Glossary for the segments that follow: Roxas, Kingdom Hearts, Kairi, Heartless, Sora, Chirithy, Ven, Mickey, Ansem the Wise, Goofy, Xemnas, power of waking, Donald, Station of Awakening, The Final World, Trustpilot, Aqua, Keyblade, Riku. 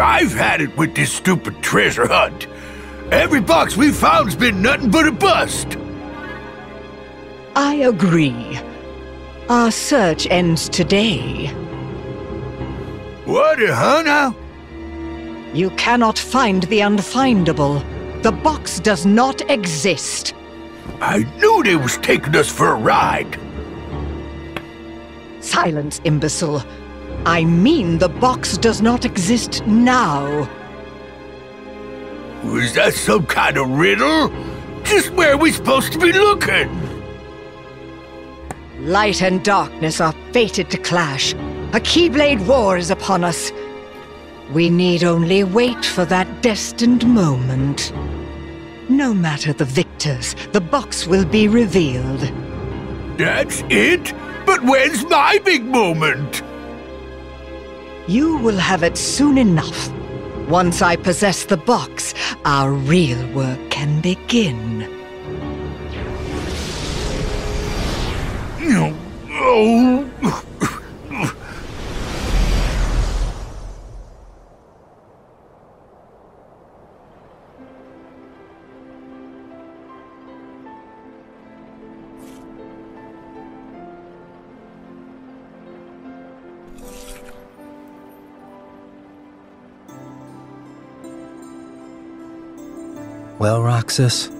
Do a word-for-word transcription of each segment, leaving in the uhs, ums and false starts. I've had it with this stupid treasure hunt. Every box we've found's been nothing but a bust. I agree. Our search ends today. What, huh, now? You cannot find the unfindable. The box does not exist. I knew they was taking us for a ride. Silence, imbecile. I mean the box does not exist now. Was that some kind of riddle? Just where are we supposed to be looking? Light and darkness are fated to clash. A Keyblade war is upon us. We need only wait for that destined moment. No matter the victors, the box will be revealed. That's it? But when's my big moment? You will have it soon enough. Once I possess the box, our real work can begin. Oh. Well, Roxas,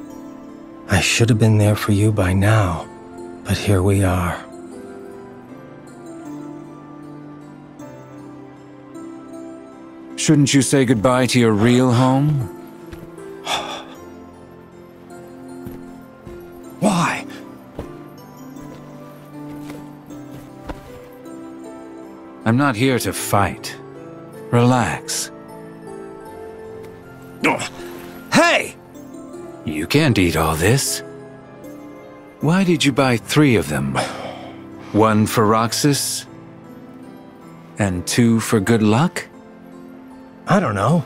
I should have been there for you by now, but here we are. Shouldn't you say goodbye to your real home? Why? I'm not here to fight. Relax. Hey! You can't eat all this. Why did you buy three of them? One for Roxas, and two for good luck? I don't know.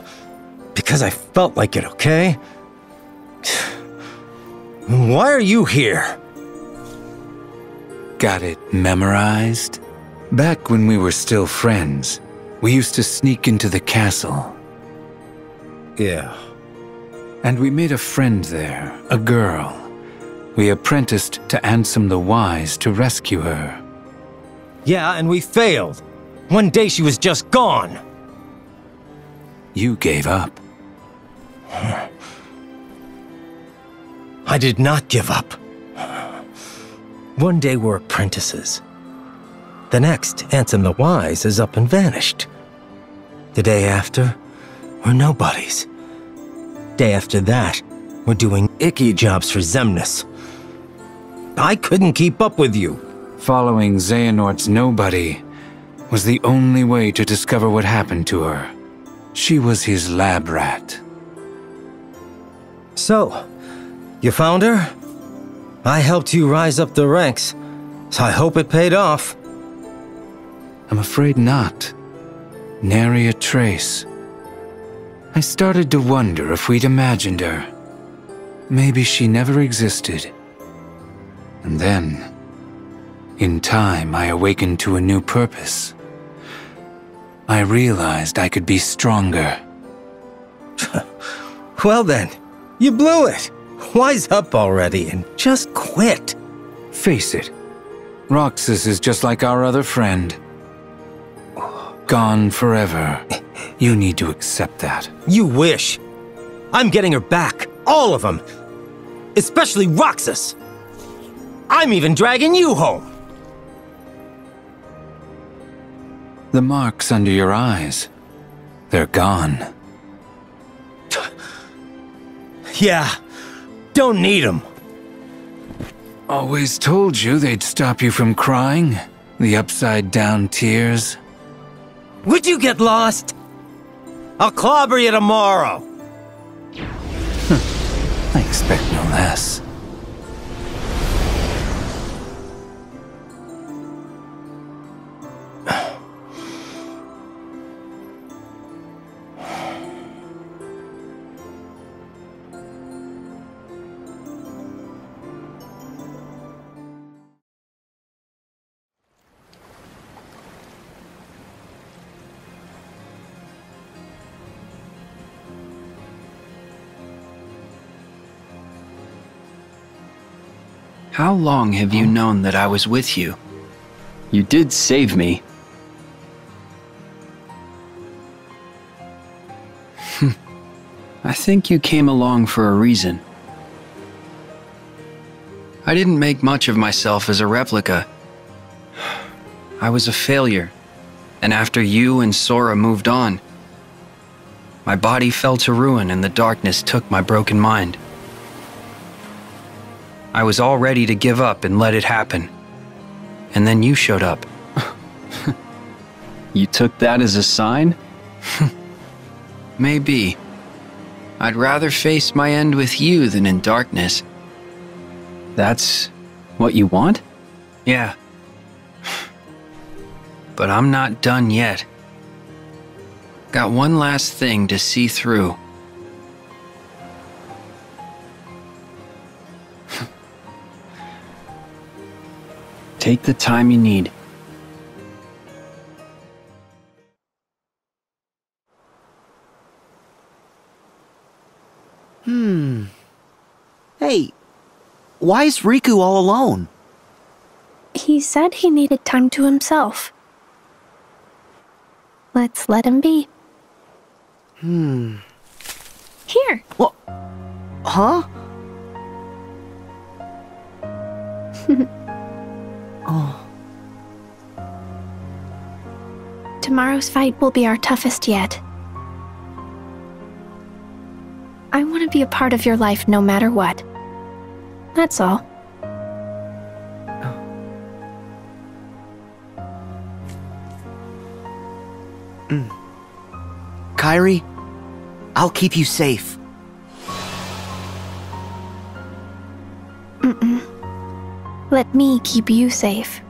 Because I felt like it, okay? Why are you here? Got it memorized? Back when we were still friends, we used to sneak into the castle. Yeah. And we made a friend there, a girl. We apprenticed to Ansem the Wise to rescue her. Yeah, and we failed. One day she was just gone. You gave up. I did not give up. One day we're apprentices. The next, Ansem the Wise is up and vanished. The day after, we're nobodies. Day after that, we're doing icky jobs for Xemnas. I couldn't keep up with you. Following Xehanort's nobody was the only way to discover what happened to her. She was his lab rat. So, you found her? I helped you rise up the ranks, so I hope it paid off. I'm afraid not. Nary a trace. I started to wonder if we'd imagined her. Maybe she never existed. And then, in time, I awakened to a new purpose. I realized I could be stronger. Well then, you blew it. Wise up already and just quit. Face it, Roxas is just like our other friend. Gone forever. You need to accept that. You wish. I'm getting her back. All of them. Especially Roxas. I'm even dragging you home. The marks under your eyes, they're gone. Yeah, don't need them. Always told you they'd stop you from crying, the upside-down tears. Would you get lost? I'll clobber you tomorrow. I expect no less. How long have you known that I was with you? You did save me. I think you came along for a reason. I didn't make much of myself as a replica. I was a failure, and after you and Sora moved on, my body fell to ruin and the darkness took my broken mind. I was all ready to give up and let it happen. And then you showed up. You took that as a sign? Maybe. I'd rather face my end with you than in darkness. That's what you want? Yeah. But I'm not done yet. Got one last thing to see through. Take the time you need. Hmm. Hey, why is Riku all alone? He said he needed time to himself. Let's let him be. Hmm. Here. What? Huh? Oh. Tomorrow's fight will be our toughest yet. I want to be a part of your life no matter what. That's all. Mm. Kairi, I'll keep you safe. Mm-mm. Let me keep you safe.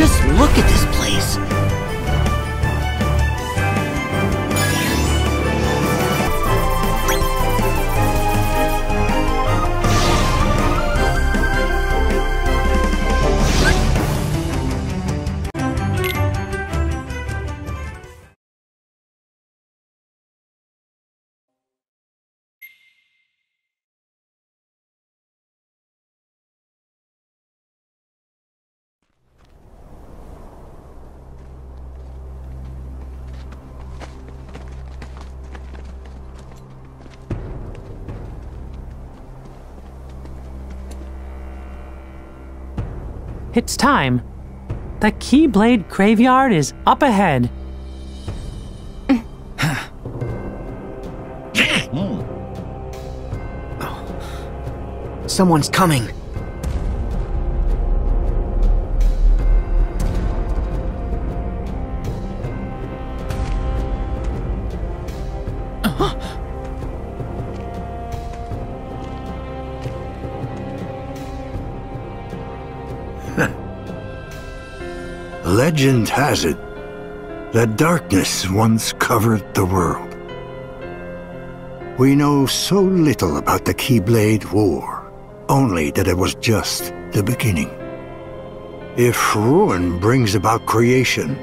Just look at this place. It's time. The Keyblade graveyard is up ahead. Someone's coming. Legend has it that darkness once covered the world. We know so little about the Keyblade War, only that it was just the beginning. If ruin brings about creation,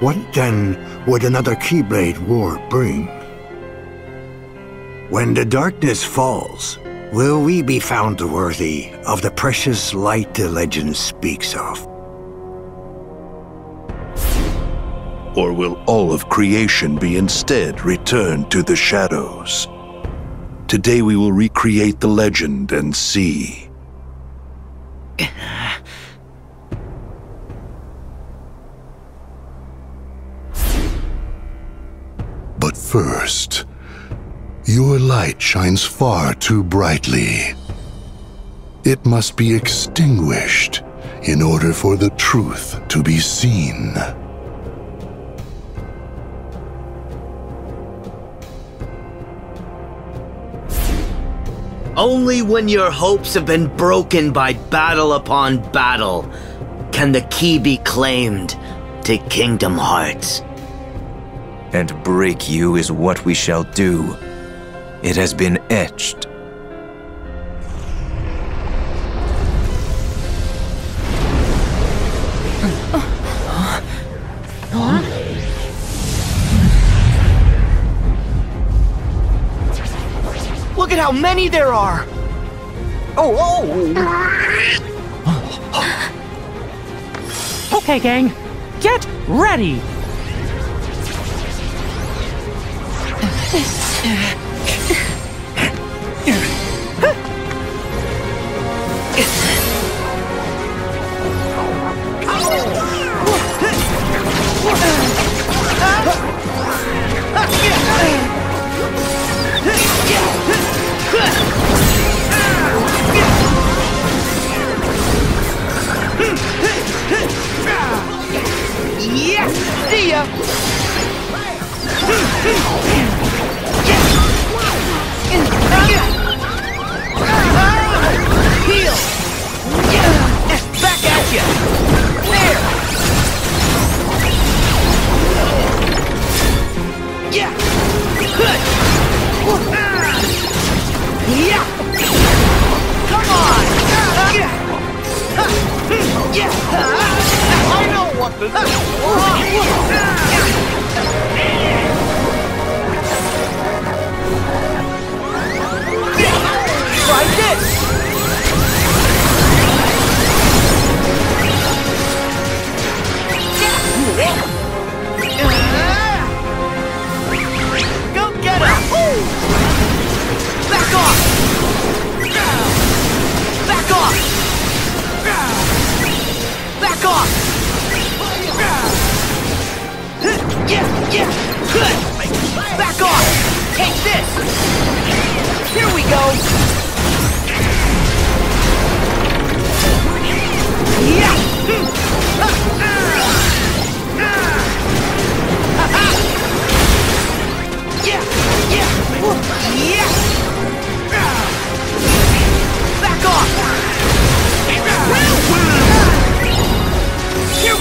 what then would another Keyblade War bring? When the darkness falls, will we be found worthy of the precious light the legend speaks of? Or will all of creation be instead returned to the shadows? Today we will recreate the legend and see. But first, your light shines far too brightly. It must be extinguished in order for the truth to be seen. Only when your hopes have been broken by battle upon battle can the key be claimed to Kingdom Hearts. And break you is what we shall do. It has been etched. Look at how many there are! Oh, oh! Okay, gang, get ready! Yeah, see ya. Heel. Back at ya. There. Yeah. Good. Yeah. Come on. Yeah. I know. What the... Try this! Go get him! Back off! Back off! Back off! Yeah, yeah, good! Back off! Take this! Here we go! Yeah! Yeah, yeah, yeah! Back off! Here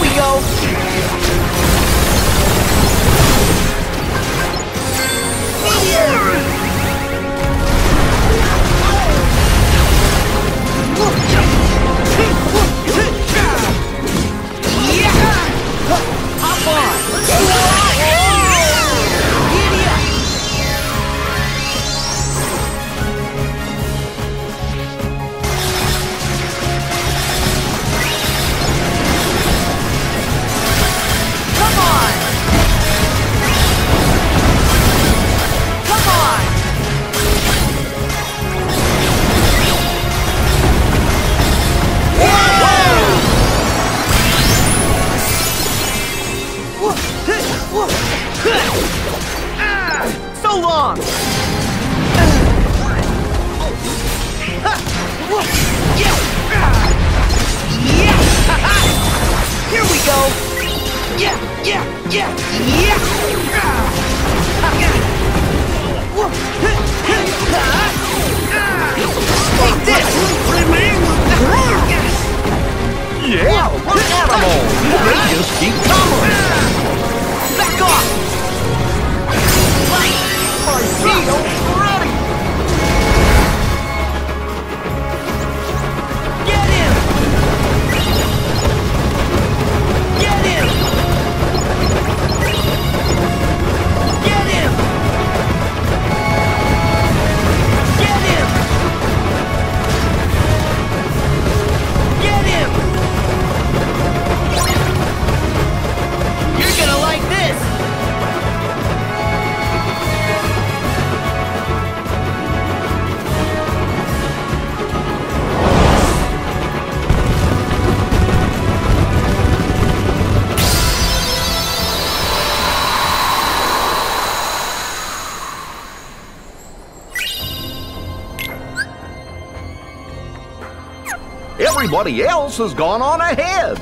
Everybody else has gone on ahead.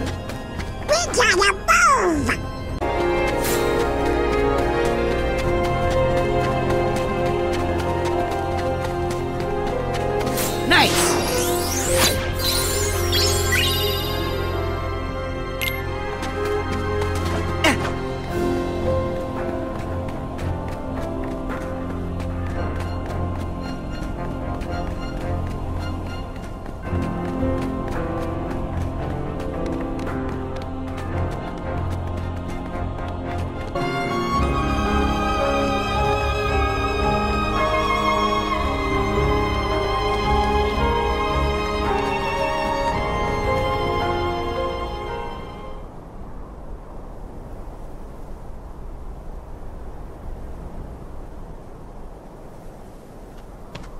We gotta move! Nice!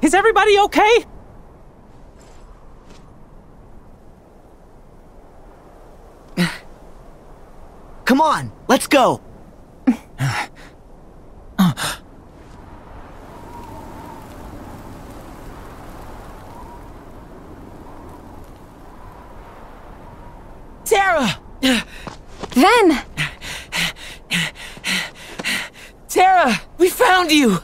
Is everybody okay? Come on, let's go. Sarah! Ven! Sarah, we found you!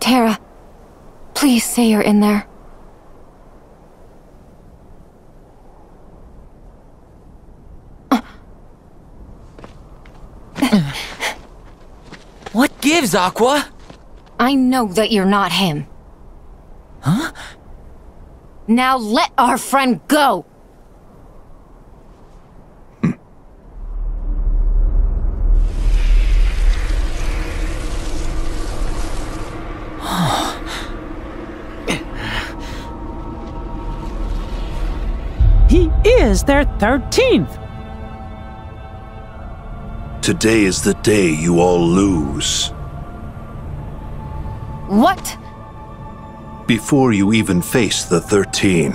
Tara, please say you're in there. What gives, Aqua? I know that you're not him. Huh? Now let our friend go! Is their thirteenth. Today is the day you all lose. What? Before you even face the thirteen,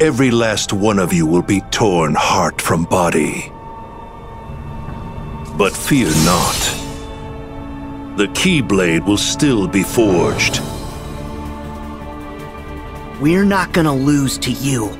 every last one of you will be torn heart from body. But fear not. The Keyblade will still be forged. We're not gonna lose to you.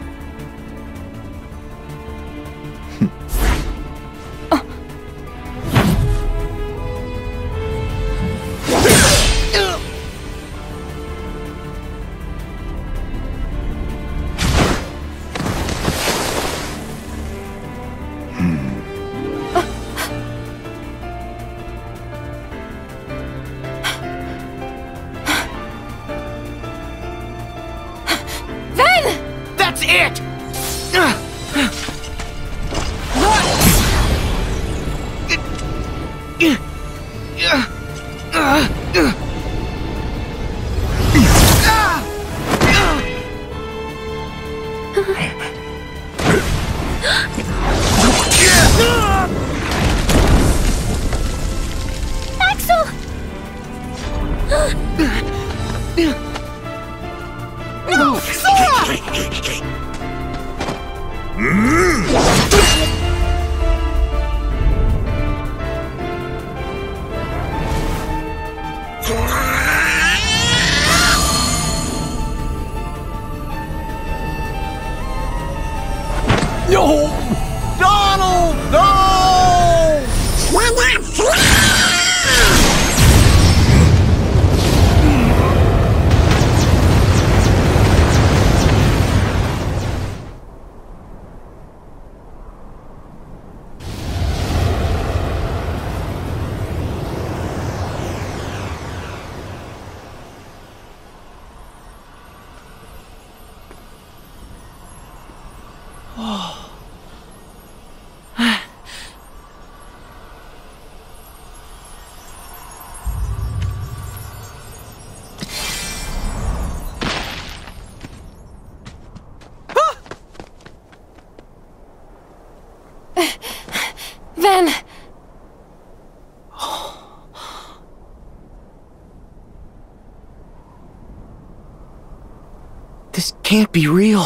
Can't be real.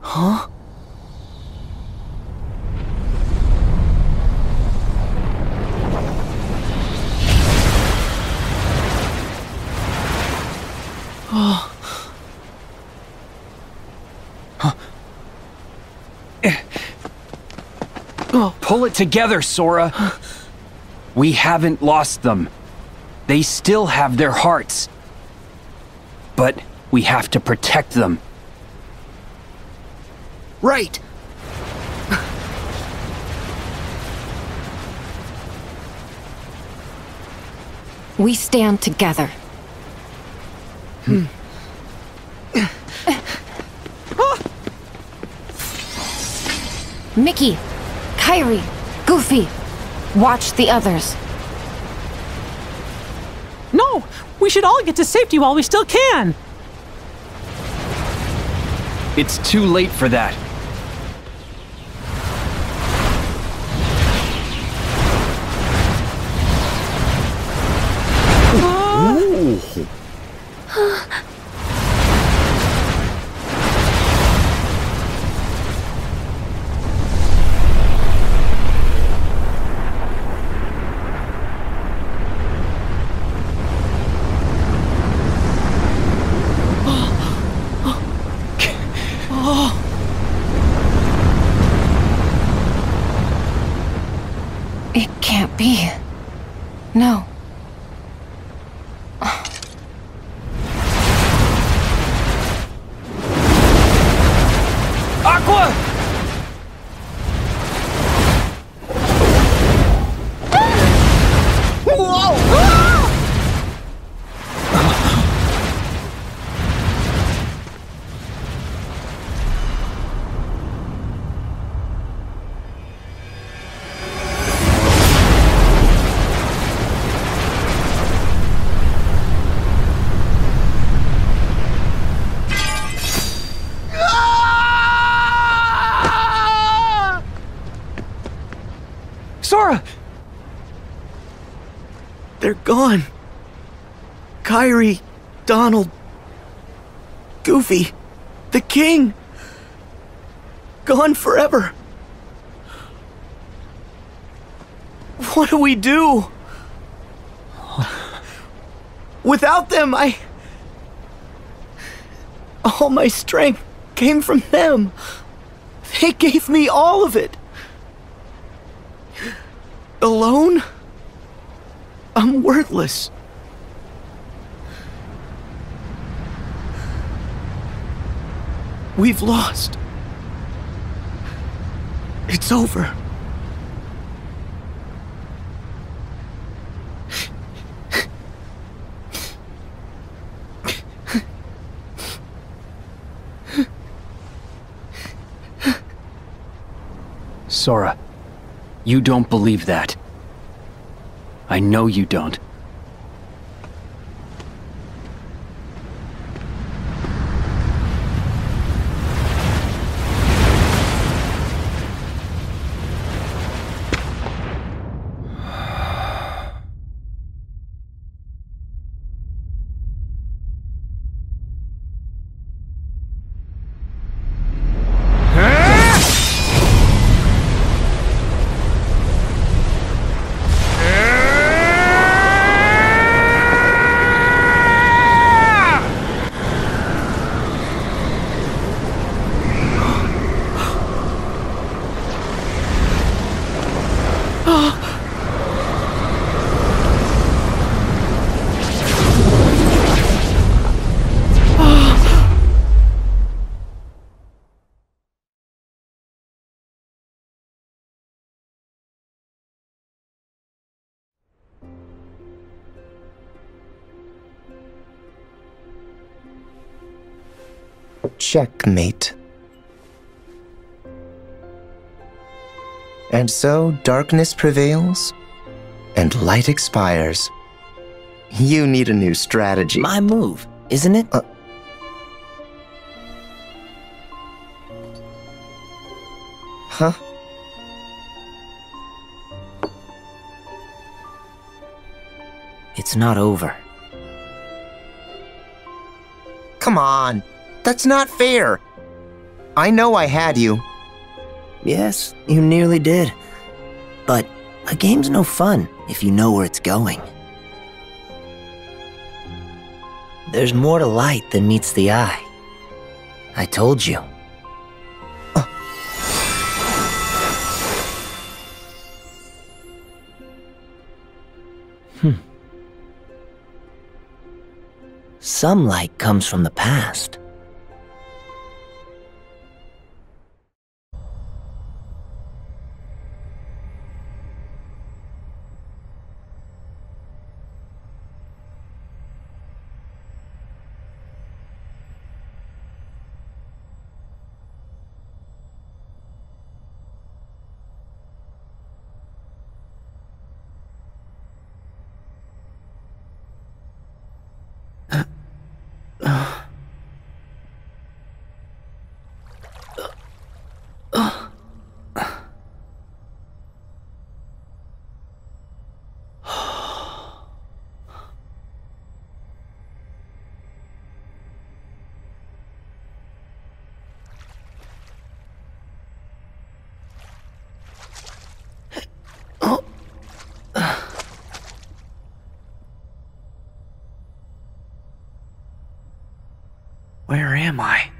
Huh? pull it together, Sora. We haven't lost them. They still have their hearts. But we have to protect them. Right. We stand together. Hmm. Mickey, Kairi, Goofy, watch the others. No! We should all get to safety while we still can! It's too late for that. No. Aqua! Whoa! They're gone. Kairi, Donald, Goofy, the king. Gone forever. What do we do? Without them, I... all my strength came from them. They gave me all of it. Alone? I'm worthless. We've lost. It's over. Sora, you don't believe that. I know you don't. Checkmate. And so darkness prevails, and light expires. You need a new strategy. My move, isn't it? Uh, huh? It's not over. Come on! That's not fair! I know I had you. Yes, you nearly did. But a game's no fun if you know where it's going. There's more to light than meets the eye. I told you. Uh. Some light comes from the past. Where am I?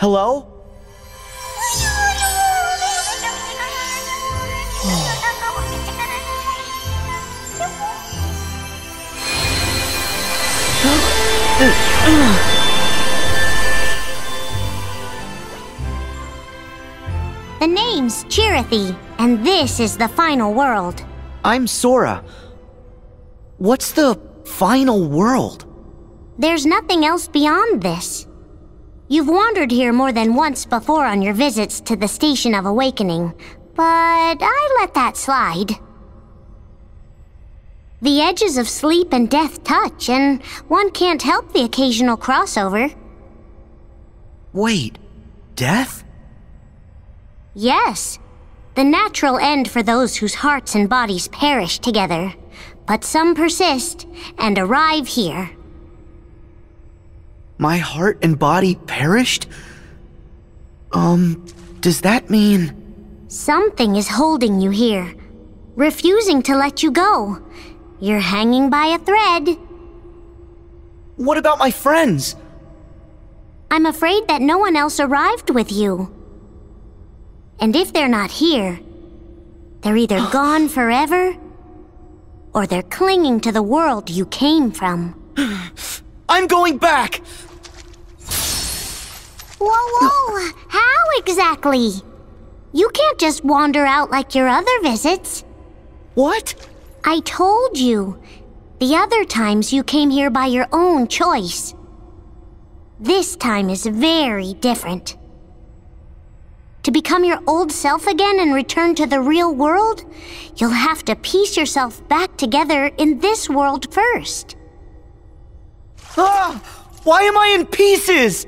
Hello? The name's Chirithy, and this is the final world. I'm Sora. What's the final world? There's nothing else beyond this. You've wandered here more than once before on your visits to the Station of Awakening, but I let that slide. The edges of sleep and death touch, and one can't help the occasional crossover. Wait, death? Yes, the natural end for those whose hearts and bodies perish together, but some persist and arrive here. My heart and body perished? Um, does that mean... Something is holding you here, refusing to let you go. You're hanging by a thread. What about my friends? I'm afraid that no one else arrived with you. And if they're not here, they're either gone forever, or they're clinging to the world you came from. I'm going back! Whoa, whoa! How exactly? You can't just wander out like your other visits. What? I told you. The other times you came here by your own choice. This time is very different. To become your old self again and return to the real world, you'll have to piece yourself back together in this world first. Ah! Why am I in pieces?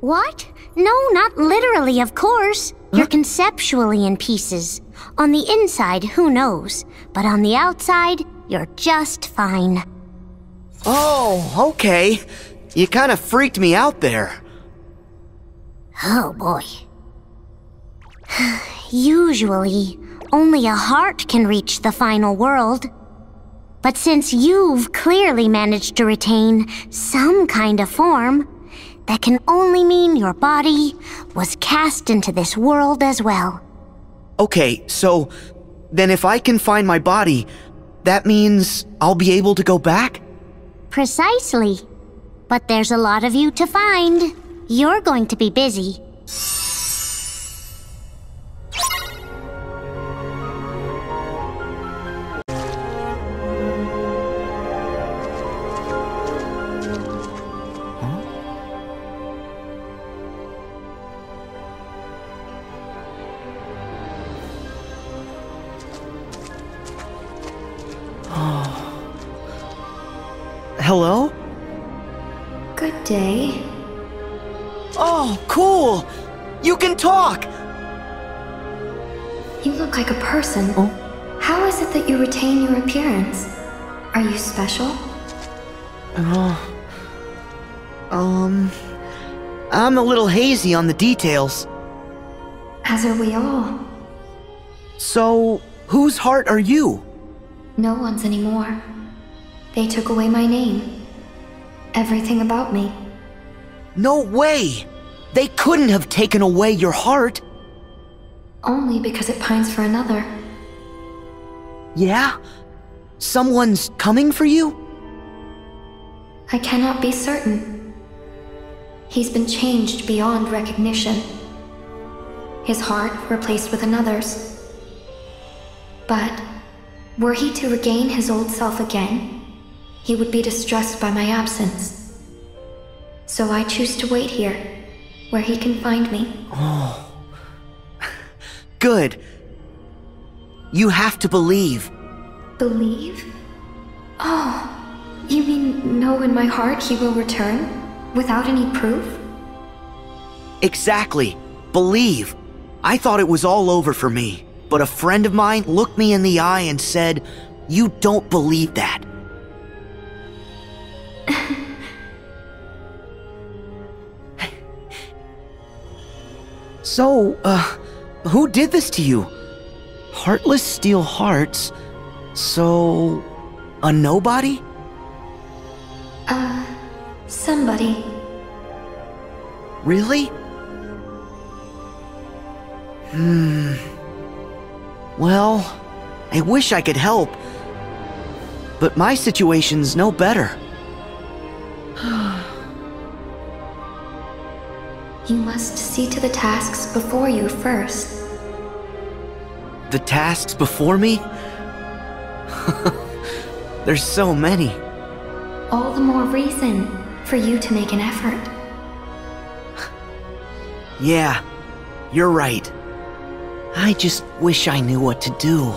What? No, not literally, of course. You're huh? conceptually in pieces. On the inside, who knows? But on the outside, you're just fine. Oh, okay. You kind of freaked me out there. Oh, boy. Usually, only a heart can reach the final world. But since you've clearly managed to retain some kind of form, that can only mean your body was cast into this world as well. Okay, so then if I can find my body, that means I'll be able to go back? Precisely. But there's a lot of you to find. You're going to be busy. Hello? Good day. Oh, cool! You can talk! You look like a person. Oh? How is it that you retain your appearance? Are you special? Oh... Um... I'm a little hazy on the details. As are we all. So, whose heart are you? No one's anymore. They took away my name. Everything about me. No way! They couldn't have taken away your heart! Only because it pines for another. Yeah? Someone's coming for you? I cannot be certain. He's been changed beyond recognition. His heart replaced with another's. But, were he to regain his old self again, he would be distressed by my absence. So I choose to wait here, where he can find me. Oh. Good. You have to believe. Believe? Oh. You mean know in my heart he will return? Without any proof? Exactly. Believe. I thought it was all over for me. But a friend of mine looked me in the eye and said, "You don't believe that." So, uh, who did this to you? Heartless steal hearts, so... a nobody? Uh, somebody. Really? Hmm... Well, I wish I could help, but my situation's no better. You must see to the tasks before you first. The tasks before me? There's so many. All the more reason for you to make an effort. Yeah, you're right. I just wish I knew what to do.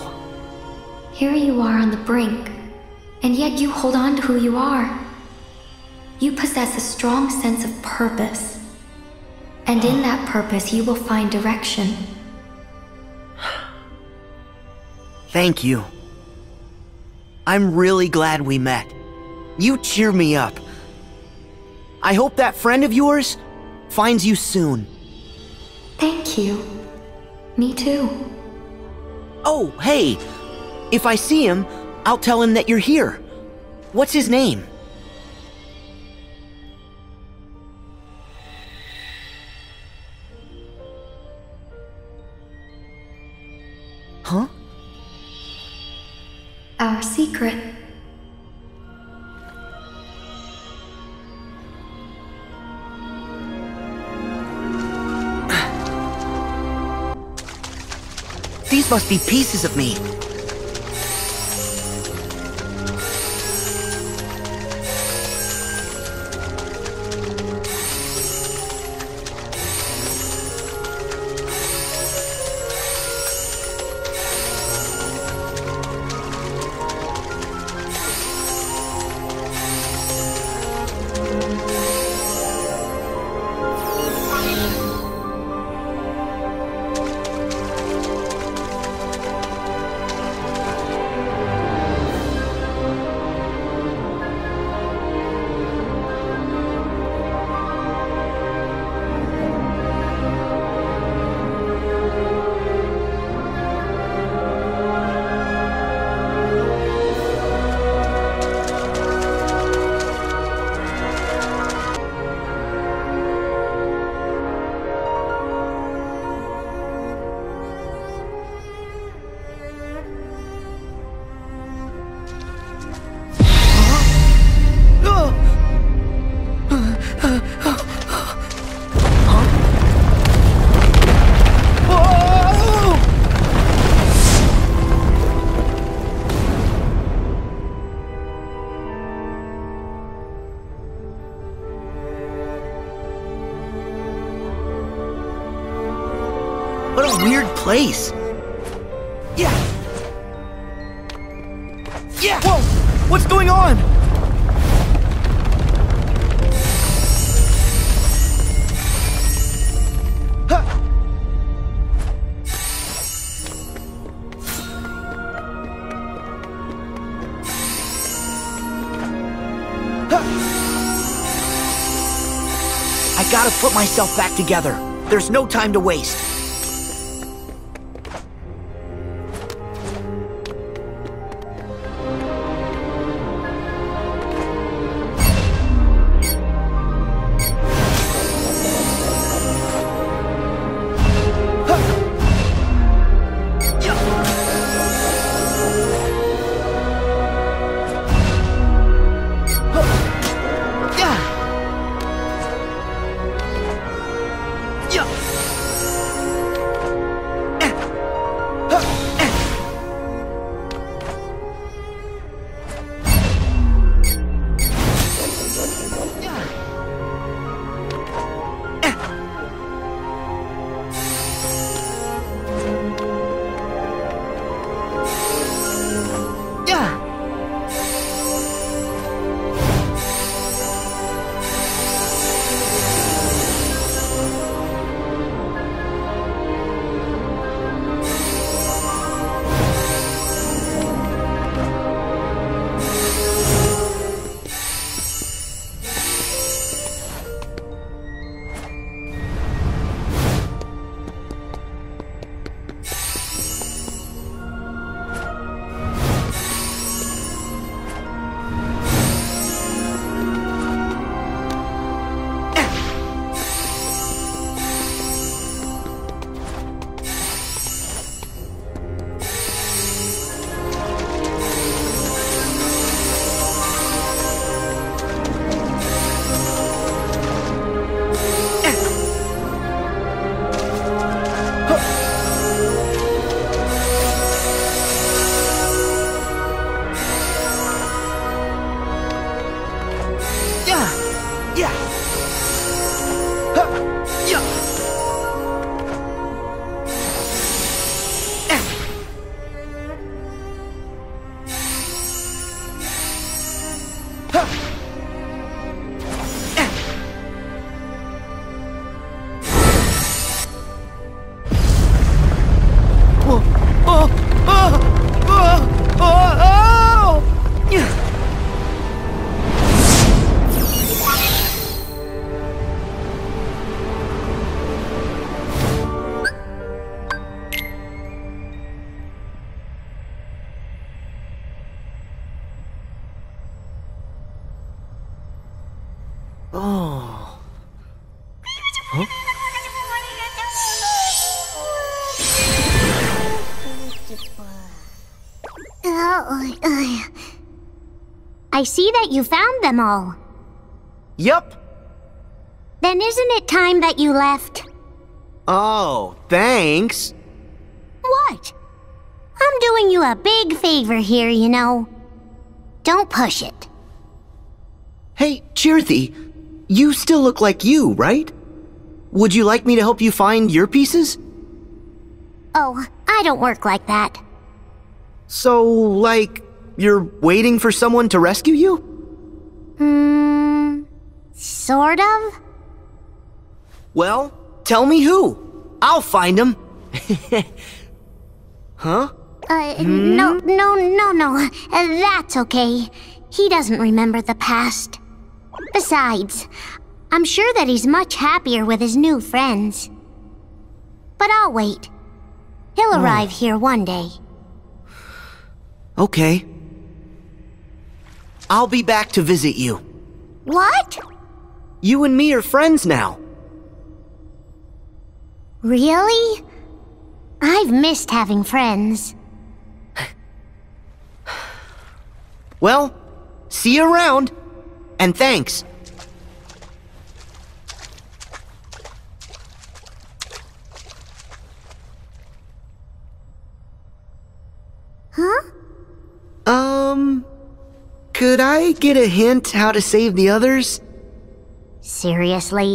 Here you are on the brink, and yet you hold on to who you are. You possess a strong sense of purpose, and in that purpose you will find direction. Thank you. I'm really glad we met. You cheer me up. I hope that friend of yours finds you soon. Thank you. Me too. Oh, hey! If I see him, I'll tell him that you're here. What's his name? Huh? Our secret. These must be pieces of me. Place. Yeah. Yeah. Whoa! What's going on? gotta put myself back together. There's no time to waste. I see that you found them all. Yup. Then isn't it time that you left? Oh, thanks. What? I'm doing you a big favor here, you know. Don't push it. Hey, Chirithy, you still look like you, right? Would you like me to help you find your pieces? Oh, I don't work like that. So, like... you're waiting for someone to rescue you? Hmm... sort of? Well, tell me who. I'll find him. Huh? Uh, hmm? no, no, no, no. Uh, that's okay. He doesn't remember the past. Besides, I'm sure that he's much happier with his new friends. But I'll wait. He'll oh. arrive here one day. Okay. I'll be back to visit you. What? You and me are friends now. Really? I've missed having friends. Well, see you around. And thanks. Huh? Um... Could I get a hint how to save the others? Seriously?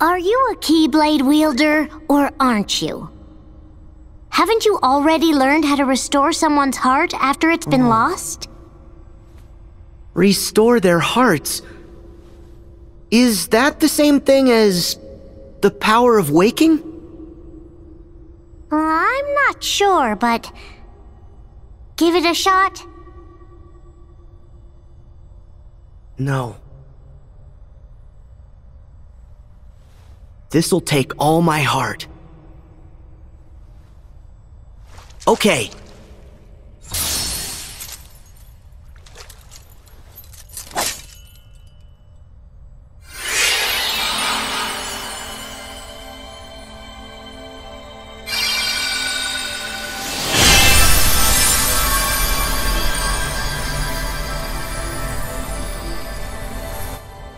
Are you a Keyblade wielder, or aren't you? Haven't you already learned how to restore someone's heart after it's been mm. lost? Restore their hearts? Is that the same thing as... the power of waking? I'm not sure, but... give it a shot. No. This'll take all my heart. Okay.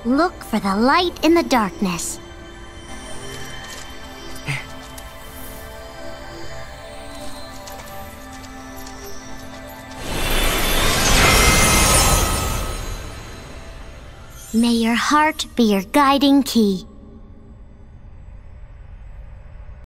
Look for the light in the darkness. May your heart be your guiding key.